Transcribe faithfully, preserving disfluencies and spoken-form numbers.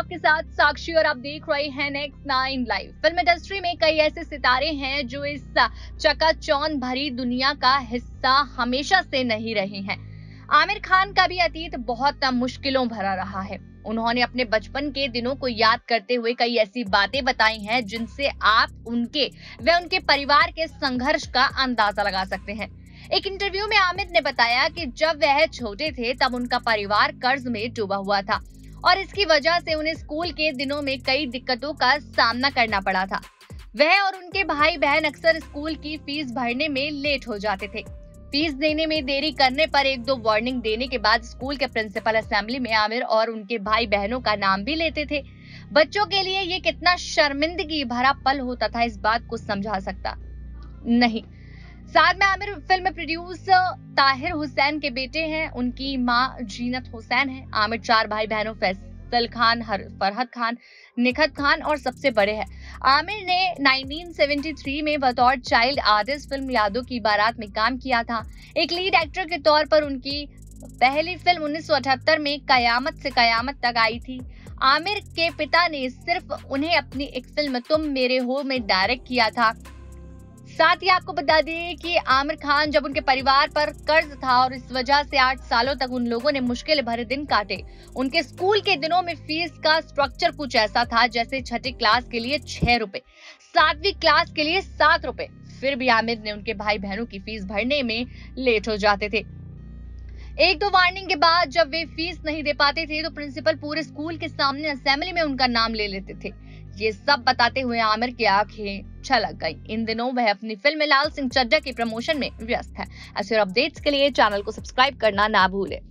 आपके साथ साक्षी और आप देख रहे हैं next nine live. Film industry में कई ऐसे सितारे हैं जो इस चकाचौंध भरी दुनिया का हिस्सा हमेशा से नहीं रहे हैं। आमिर खान का भी अतीत बहुत मुश्किलों भरा रहा है। उन्होंने अपने बचपन के दिनों को याद करते हुए कई ऐसी बातें बताई हैं जिनसे आप उनके व उनके परिवार के संघर्ष का अंदाजा लगा सकते हैं। एक इंटरव्यू में आमिर ने बताया कि जब वह छोटे थे तब उनका परिवार कर्ज में डूबा हुआ था और इसकी वजह से उन्हें स्कूल के दिनों में कई दिक्कतों का सामना करना पड़ा था। वह और उनके भाई बहन अक्सर स्कूल की फीस भरने में लेट हो जाते थे। फीस देने में देरी करने पर एक दो वार्निंग देने के बाद स्कूल के प्रिंसिपल असेंबली में आमिर और उनके भाई बहनों का नाम भी लेते थे। बच्चों के लिए ये कितना शर्मिंदगी भरा पल होता था इस बात को समझा सकता नहीं। साथ में आमिर फिल्म प्रोड्यूसर ताहिर हुसैन के बेटे हैं। उनकी माँ जीनत हुसैन है। आमिर चार भाई बहनों फैसल खान, फरहत खान, निखत खान और सबसे बड़े हैं। आमिर ने उन्नीस सौ तिहत्तर में बतौर चाइल्ड आर्टिस्ट फिल्म यादों की बारात में काम किया था। एक लीड एक्टर के तौर पर उनकी पहली फिल्म उन्नीस सौ अठहत्तर में कयामत से कयामत तक आई थी। आमिर के पिता ने सिर्फ उन्हें अपनी एक फिल्म तुम मेरे हो में डायरेक्ट किया था। साथ ही आपको बता दें कि आमिर खान जब उनके परिवार पर कर्ज था और इस वजह से आठ सालों तक उन लोगों ने मुश्किल भरे दिन काटे। उनके स्कूल के दिनों में फीस का स्ट्रक्चर कुछ ऐसा था जैसे छठी क्लास के लिए छह रुपए, सातवीं क्लास के लिए सात रुपए। फिर भी आमिर ने उनके भाई बहनों की फीस भरने में लेट हो जाते थे। एक दो वार्निंग के बाद जब वे फीस नहीं दे पाते थे तो प्रिंसिपल पूरे स्कूल के सामने असेंबली में उनका नाम ले लेते थे। ये सब बताते हुए आमिर की आंखें छलक गई। इन दिनों वह अपनी फिल्म लाल सिंह चड्डा के प्रमोशन में व्यस्त है। ऐसे अपडेट्स के लिए चैनल को सब्सक्राइब करना ना भूले।